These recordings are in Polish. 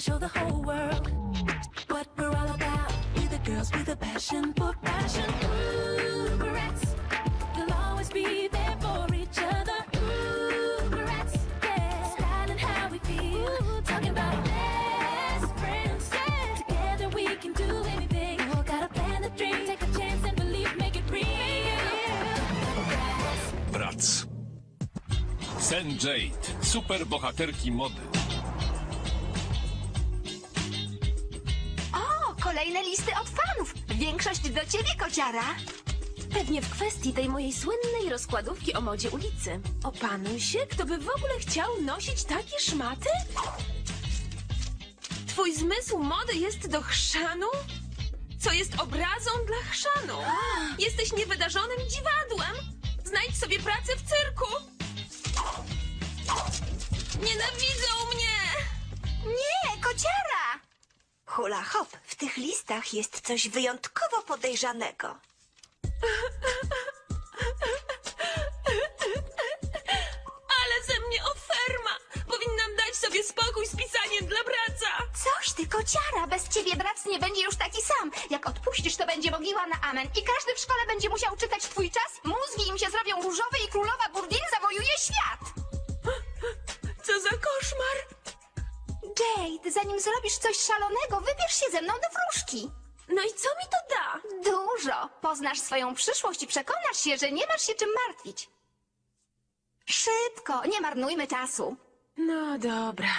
show the whole world what we're all about. We're the girls with a passion for fashion. Ooh, Bratz, they'll always be there for each other. Ooh, Bratz, yeah, styling how we feel. Ooh, talking about best friends, yeah. Together we can do anything. We all gotta plan a dream, take a chance and believe, make it real. Bratz. Sen Jade, super bohaterki mody. O, kolejne listy od fanów. Większość do ciebie, kociara. Pewnie w kwestii tej mojej słynnej rozkładówki o modzie ulicy. Opanuj się, kto by w ogóle chciał nosić takie szmaty? Twój zmysł mody jest do chrzanu? Co jest obrazą dla chrzanu? Jesteś niewydarzonym dziwadłem. Znajdź sobie pracę w cyrku. Nienawidzą mnie! Nie, kociara! Hula hop, w tych listach jest coś wyjątkowo podejrzanego. Ale ze mnie oferma! Powinnam dać sobie spokój z pisaniem dla Bratza! Coś ty, kociara! Bez ciebie Bratz nie będzie już taki sam. Jak odpuścisz, to będzie mogiła na amen. I każdy w szkole będzie musiał czytać Twój czas, mózgi im się zrobią różowe i królowa Burdine zawojuje świat! Co za koszmar! Jade, zanim zrobisz coś szalonego, wybierz się ze mną do wróżki. No i co mi to da? Dużo. Poznasz swoją przyszłość i przekonasz się, że nie masz się czym martwić. Szybko, nie marnujmy czasu. No dobra.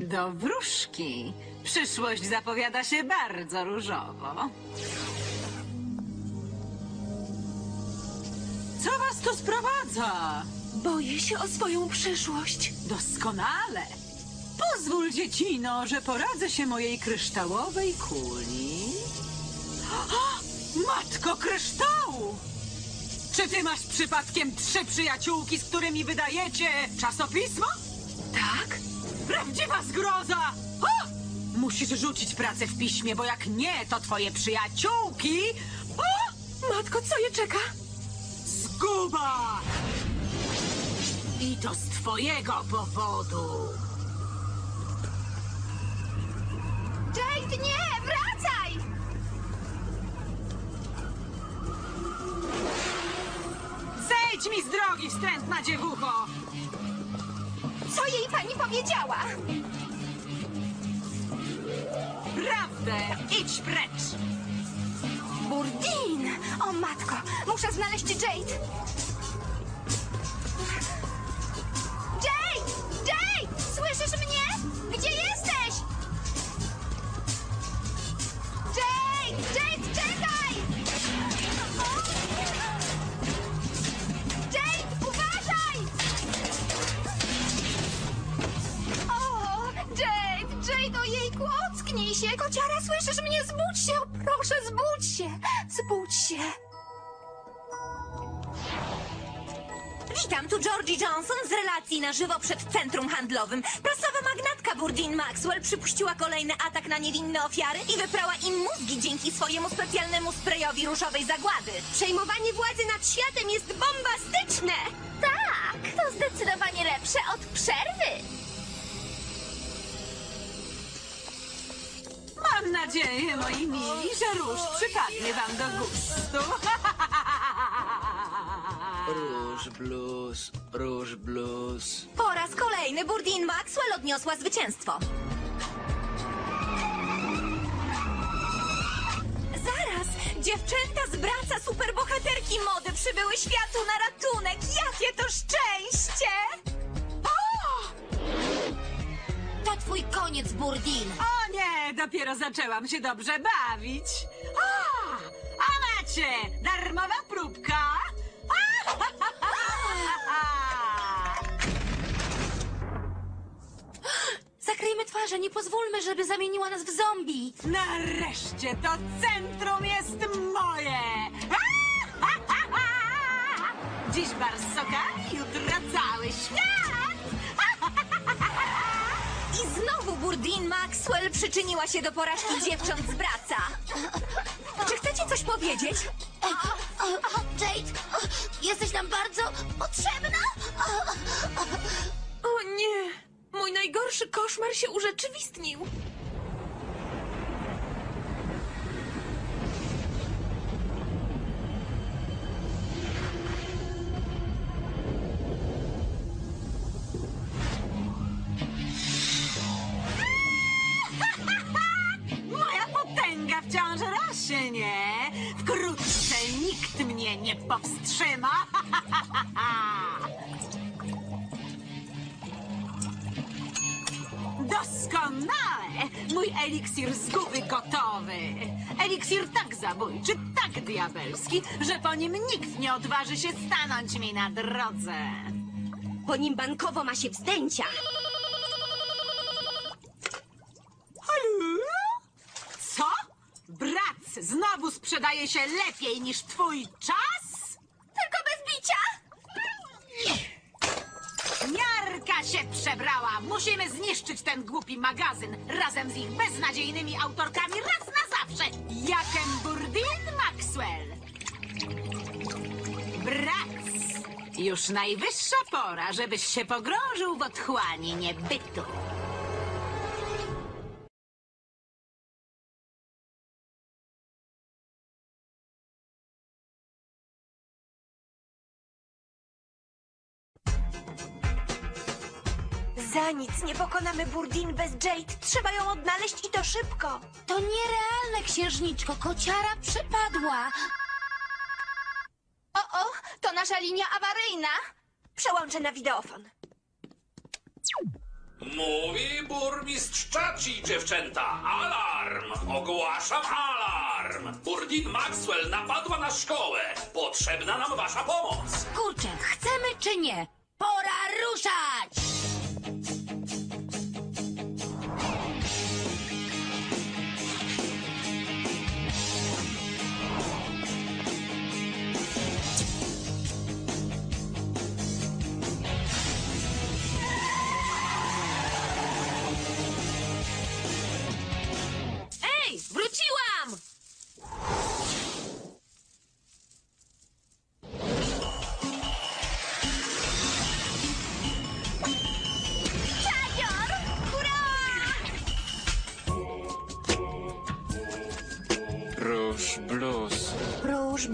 Do wróżki. Przyszłość zapowiada się bardzo różowo. Co was tu sprowadza? Boję się o swoją przyszłość. Doskonale. Pozwól, dziecino, że poradzę się mojej kryształowej kuli. O, matko kryształu! Czy ty masz przypadkiem 3 przyjaciółki, z którymi wydajecie czasopismo? Tak? Prawdziwa zgroza! O! Musisz rzucić pracę w piśmie, bo jak nie, to twoje przyjaciółki... O! Matko, co je czeka? Zguba! I to z twojego powodu! Jade, nie! Wracaj! Zejdź mi z drogi, wstrętna dziewucho! Co jej pani powiedziała? Prawdę! Idź precz! Burdine! O matko, muszę znaleźć Jade! Jade! Jade! Słyszysz mnie? Gdzie jesteś? Jade! Jade, czekaj! Jade, uważaj! O, Jade! Jade, ojejku, ocknij się! Kociara, słyszysz mnie? Zbudź się! Proszę, zbudź się! Zbudź się! Witam, tu Georgie Johnson z relacji na żywo przed centrum handlowym. Prasowa magnatka Burdine Maxwell przypuściła kolejny atak na niewinne ofiary i wyprała im mózgi dzięki swojemu specjalnemu sprayowi różowej zagłady. Przejmowanie władzy nad światem jest bombastyczne! Tak, to zdecydowanie lepsze od przerwy. Mam nadzieję, moi mili, że róż przypadnie wam do gustu. Róż blues, róż blues. Po raz kolejny Burdine Maxwell odniosła zwycięstwo. Zaraz! Dziewczęta z Bratza, superbohaterki mody, przybyły światu na ratunek. Jakie to szczęście! O! To twój koniec, Burdine. O nie, dopiero zaczęłam się dobrze bawić. O! A macie! Darmowa próbka! Zakryjmy twarze, nie pozwólmy, żeby zamieniła nas w zombie. Nareszcie to centrum jest moje. Dziś Barsoka, jutro cały świat. I znowu Burdine Maxwell przyczyniła się do porażki dziewcząt z Bratza. Czy chcecie coś powiedzieć? Jade, jesteś nam bardzo potrzebna? Pierwszy koszmar się urzeczywistnił. Wkrótce nikt mnie nie powstrzyma. Doskonale! Mój eliksir zguby gotowy. Eliksir tak zabójczy, tak diabelski, że po nim nikt nie odważy się stanąć mi na drodze. Po nim bankowo ma się wzdęcia. Halo? Co? Bratz znowu sprzedaje się lepiej niż twój czas? Tylko bez bicia? Miarka się przebrała. Musimy zniszczyć ten głupi magazyn razem z ich beznadziejnymi autorkami raz na zawsze. Jakem Burdine Maxwell. Bratz, już najwyższa pora, żebyś się pogrążył w otchłani niebytu. Za nic nie pokonamy Burdine bez Jade. Trzeba ją odnaleźć i to szybko. To nierealne, księżniczko. Kociara przypadła. O, to nasza linia awaryjna. Przełączę na wideofon. Mówi burmistrz Czaci, dziewczęta. Alarm! Ogłaszam alarm! Burdine Maxwell napadła na szkołę. Potrzebna nam wasza pomoc. Kurczę, chcemy czy nie? Pora ruszać! Róż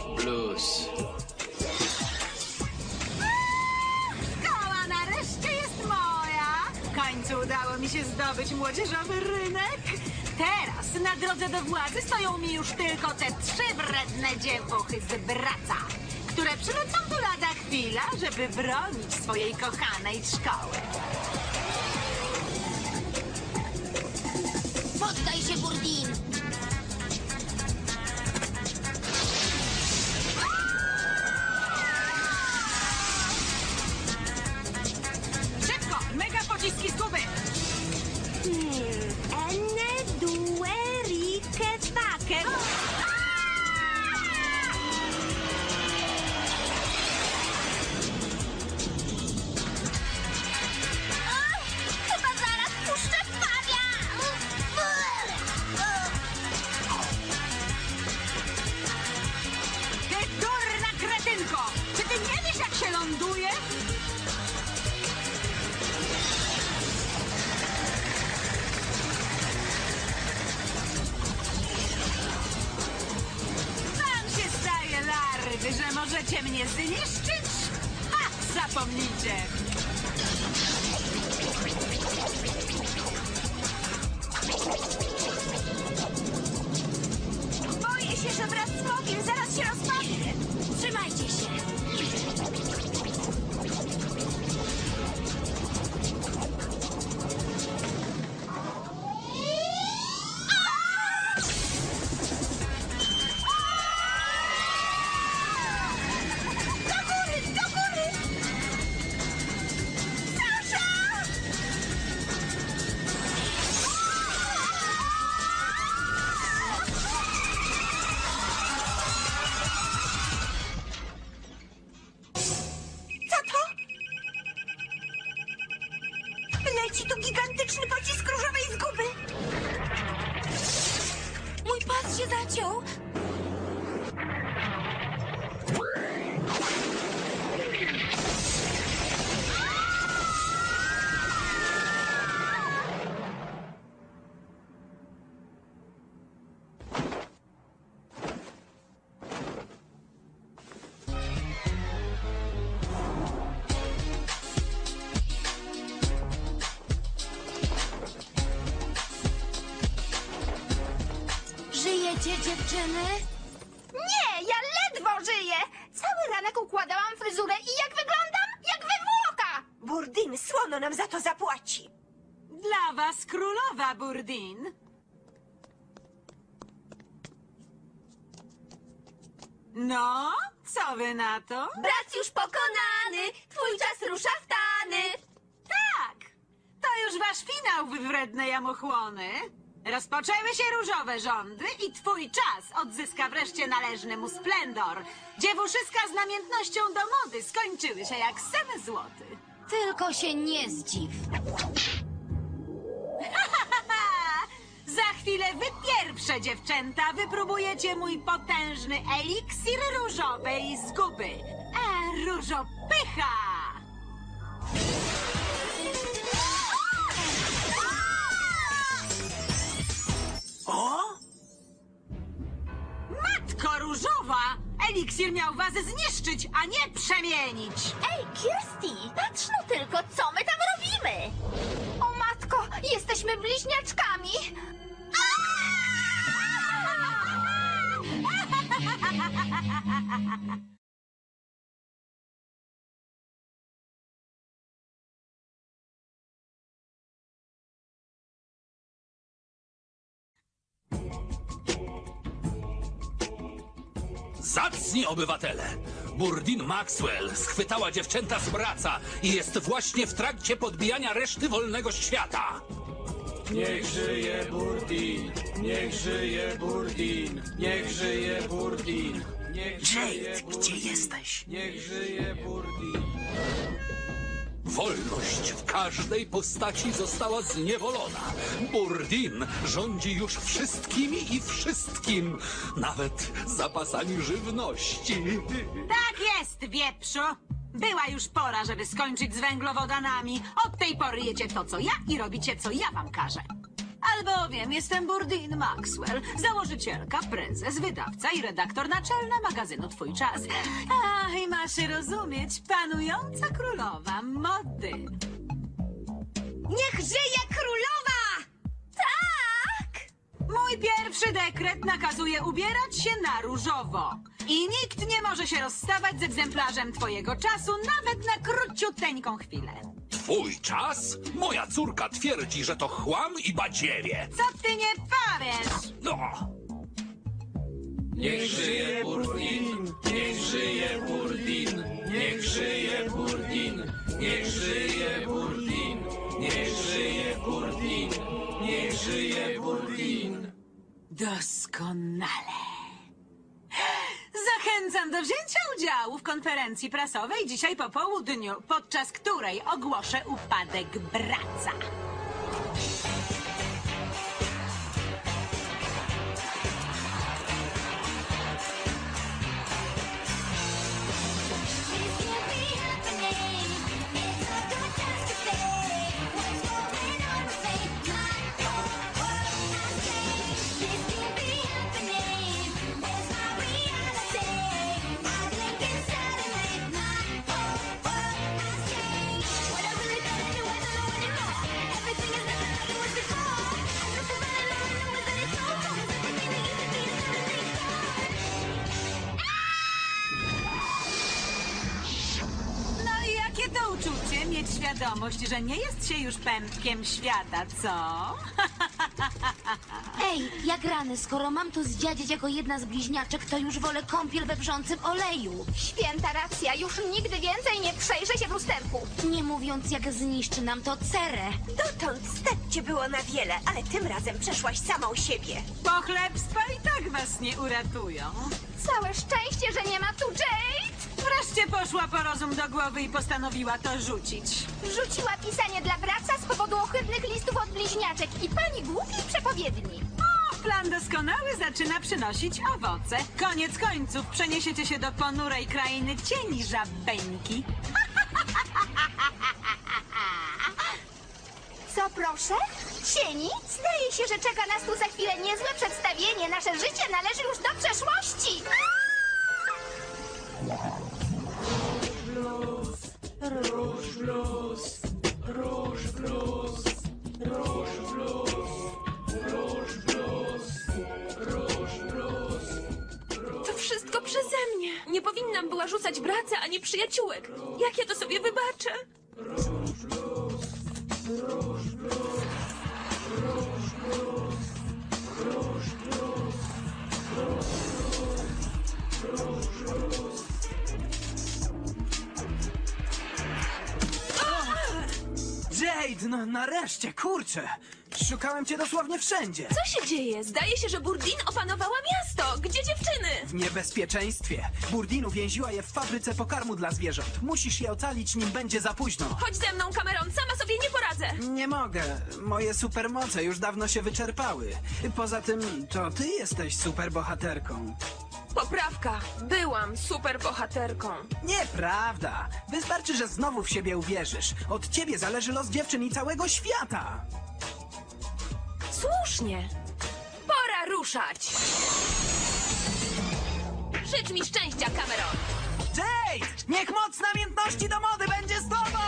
blues. Szkoła nareszcie jest moja. W końcu udało mi się zdobyć młodzieżowy rynek. Teraz na drodze do władzy stoją mi już tylko te trzy wredne dziewuchy z Bratza, które przylecą tu lada chwila, żeby bronić swojej kochanej szkoły. Poddaj się, Burdine! Szybko! Mega pociski z guby! Enne, due, rike, baken! Że możecie mnie zniszczyć? Ha! Zapomnijcie! Boję się, że wraz z Bogiem zaraz się rozpadnę. Trzymajcie się! Leci tu gigantyczny pocisk różowej zguby. Mój pas się zaciął. życie, dziewczyny? Nie, ja ledwo żyję! Cały ranek układałam fryzurę i jak wyglądam? Jak wywłoka! Burdine słono nam za to zapłaci. Dla was królowa, Burdine. No, co wy na to? Bratz już pokonany! Twój czas rusza w tany! Tak! To już wasz finał, wy wredne jamochłony! Rozpoczęły się różowe rządy i twój czas odzyska wreszcie należny mu splendor. Dziewuszyska z namiętnością do mody skończyły się jak sen złoty. Tylko się nie zdziw. Za chwilę wy pierwsze, dziewczęta, wypróbujecie mój potężny eliksir różowej zguby. A różopycha! O? Matko różowa! Eliksir miał was zniszczyć, a nie przemienić! Ej, Kirstee, patrz no tylko, co my tam robimy! O matko, jesteśmy bliźniaczkami! Zacni obywatele! Burdine Maxwell schwytała dziewczęta z Bratza i jest właśnie w trakcie podbijania reszty wolnego świata. Niech żyje Burdine! Niech żyje Burdine! Niech żyje Burdine! Jade, gdzie jesteś? Niech żyje Burdine! Wolność w każdej postaci została zniewolona. Burdine rządzi już wszystkimi i wszystkim, nawet zapasami żywności. Tak jest, wieprzu! Była już pora, żeby skończyć z węglowodanami. Od tej pory jecie to, co ja i robicie, co ja wam każę. Albowiem jestem Burdine Maxwell, założycielka, prezes, wydawca i redaktor naczelna magazynu Twój Czas. Ach, i masz rozumieć, panująca królowa mody. Niech żyje królowa! Tak! Mój pierwszy dekret nakazuje ubierać się na różowo. I nikt nie może się rozstawać z egzemplarzem twojego czasu, nawet na króciuteńką chwilę. Twój czas? Moja córka twierdzi, że to chłam i badziewie. Co ty nie powiesz? No. Niech żyje Burdine, niech żyje Burdine, niech żyje Burdine, niech żyje Burdine, niech żyje Burdine, niech żyje Burdine. Doskonale. Zachęcam do wzięcia udziału w konferencji prasowej dzisiaj po południu, podczas której ogłoszę upadek Bratza. Świadomość, że nie jest się już pępkiem świata, co? Ej, jak rany, skoro mam tu zdziadzieć jako jedna z bliźniaczek, to już wolę kąpiel we wrzącym oleju. Święta racja, już nigdy więcej nie przejrzę się w lusterku. Nie mówiąc, jak zniszczy nam to cerę. Dotąd stać cię było na wiele, ale tym razem przeszłaś samą siebie. Pochlebstwa i tak was nie uratują. Całe szczęście, że nie ma tu Jade! Wreszcie poszła po rozum do głowy i postanowiła to rzucić. Rzuciła pisanie dla Bratza z powodu ohydnych listów od bliźniaczek i pani głupiej przepowiedni. O, plan doskonały zaczyna przynosić owoce. Koniec końców przeniesiecie się do ponurej krainy cieni żabeńki. Co proszę? Cieni? Zdaje się, że czeka nas tu za chwilę niezłe przedstawienie. Nasze życie należy już do przeszłości. Róż blues, róż blues, róż blues, róż blues, róż blues. Nie powinnam była rzucać Bratza ani przyjaciółek. Jak ja to sobie wybaczę? Jade, no nareszcie, kurczę! Szukałem cię dosłownie wszędzie. Co się dzieje? Zdaje się, że Burdine opanowała miasto. Gdzie dziewczyny? W niebezpieczeństwie. Burdine uwięziła je w fabryce pokarmu dla zwierząt. Musisz je ocalić, nim będzie za późno. Chodź ze mną, Cameron. Sama sobie nie poradzę. Nie mogę. Moje supermoce już dawno się wyczerpały. Poza tym, to ty jesteś superbohaterką. Poprawka. Byłam superbohaterką. Nieprawda. Wystarczy, że znowu w siebie uwierzysz. Od ciebie zależy los dziewczyn i całego świata. Słusznie. Pora ruszać. Życz mi szczęścia, Cameron. Jade, niech moc namiętności do mody będzie z tobą!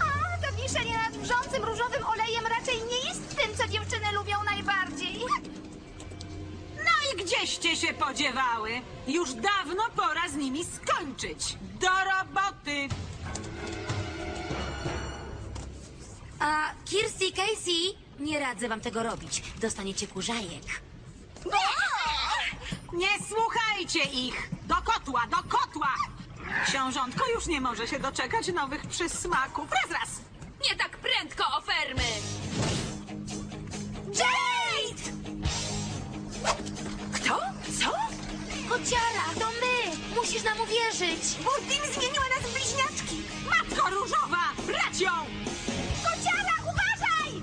A, to wiszenie nad wrzącym różowym olejem raczej nie jest tym, co dziewczyny lubią najbardziej. Gdzieście się podziewały? Już dawno pora z nimi skończyć. Do roboty! A Kirstee, Casey, nie radzę wam tego robić. Dostaniecie kurzajek. Nie słuchajcie ich! Do kotła, do kotła! Książątko już nie może się doczekać nowych przysmaków. Raz! Nie tak prędko, ofermy! Jade! Kto? Co? Kociara, to my! Musisz nam uwierzyć! Burdine zmieniła nas w bliźniaczki! Matko Różowa, brać ją! Kociara, uważaj!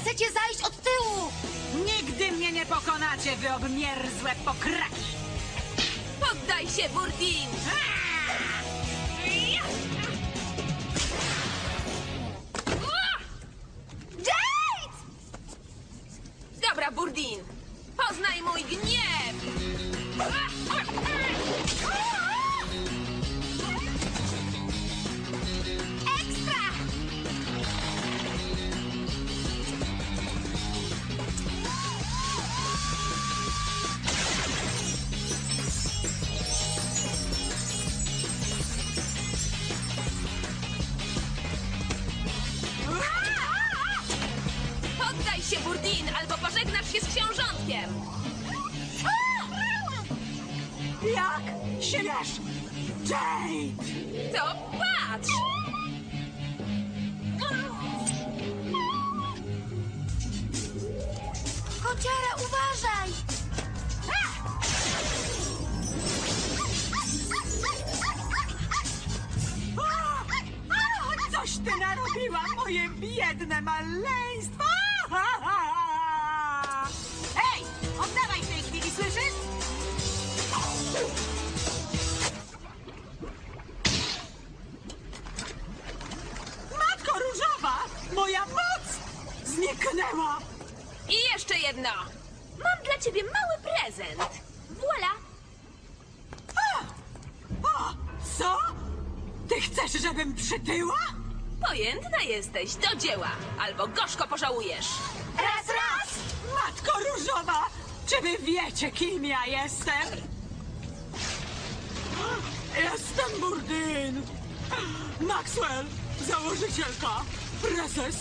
Chcecie zajść od tyłu! Nigdy mnie nie pokonacie, wy obmierzłe pokraki! Poddaj się, Burdine! Dobra, Burdine, poznaj mój gniew! Ekstra! Poddaj się, Burdine, albo żegnasz się z książątkiem! Jak śmiesz, Jade! To patrz! Kociara, uważaj! Coś ty narobiła, moje biedne maleństwo! Oddawaj w tej chwili, słyszysz? Matko Różowa! Moja moc zniknęła! I jeszcze jedno! Mam dla ciebie mały prezent! Voilà! O! Co? Ty chcesz, żebym przytyła? Pojętna jesteś, do dzieła! Albo gorzko pożałujesz! Raz, raz! Matko Różowa! Czy wy wiecie, kim ja jestem? Jestem Burdine Maxwell, założycielka, prezes,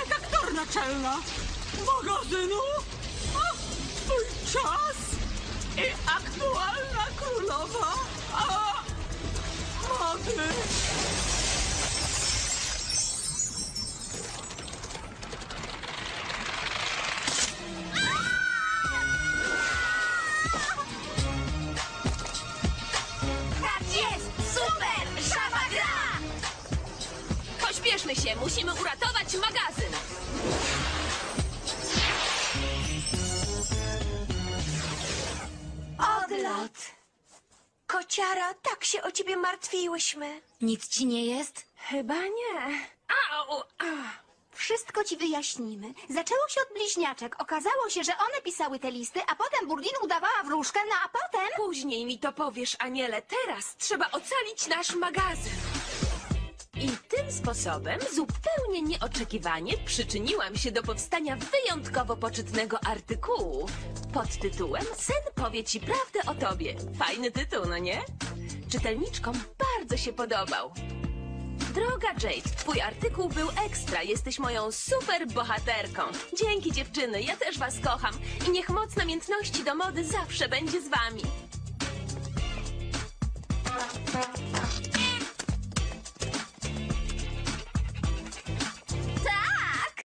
redaktor naczelna magazynu Twój Czas i aktualna królowa mody. Pośpieszmy się, musimy uratować magazyn! Odlot! Kociara, tak się o ciebie martwiłyśmy. Nic ci nie jest? Chyba nie. Au! Wszystko ci wyjaśnimy. Zaczęło się od bliźniaczek. Okazało się, że one pisały te listy, a potem Burdine udawała wróżkę, no a potem... Później mi to powiesz, Aniele. Teraz trzeba ocalić nasz magazyn. I tym sposobem, zupełnie nieoczekiwanie, przyczyniłam się do powstania wyjątkowo poczytnego artykułu pod tytułem Sen powie ci prawdę o tobie. Fajny tytuł, no nie? Czytelniczkom bardzo się podobał. Droga Jade, twój artykuł był ekstra. Jesteś moją super bohaterką. Dzięki dziewczyny, ja też was kocham. I niech moc namiętności do mody zawsze będzie z wami.